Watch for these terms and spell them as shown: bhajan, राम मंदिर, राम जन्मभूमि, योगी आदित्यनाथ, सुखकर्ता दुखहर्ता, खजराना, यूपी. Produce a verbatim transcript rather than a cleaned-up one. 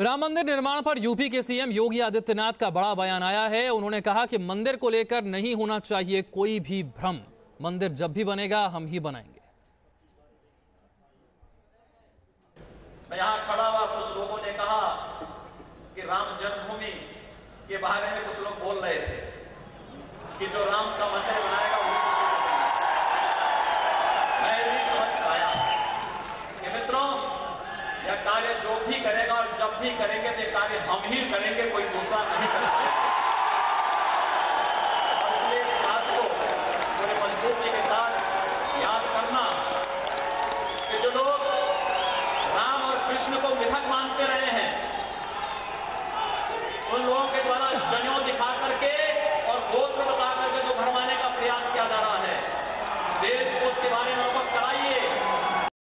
राम मंदिर निर्माण पर यूपी के सीएम योगी आदित्यनाथ का बड़ा बयान आया है। उन्होंने कहा कि मंदिर को लेकर नहीं होना चाहिए कोई भी भ्रम, मंदिर जब भी बनेगा हम ही बनाएंगे। मैं यहाँ खड़ा हुआ, कुछ लोगों ने कहा कि राम जन्मभूमि के बारे में कुछ लोग बोल रहे थे कि जो राम का मंदिर बनाएगा वो मैं भी समझ पाया कि मित्रों, यह कार्य जो भी करेगा और जब भी करेंगे तो कार्य हम ही करेंगे, कोई दूसरा नहीं कर पाएगा। इसलिए इस बात को पूरे मजबूती के साथ याद करना कि जो लोग राम और कृष्ण को मिथक मानते रहे हैं उन लोगों के द्वारा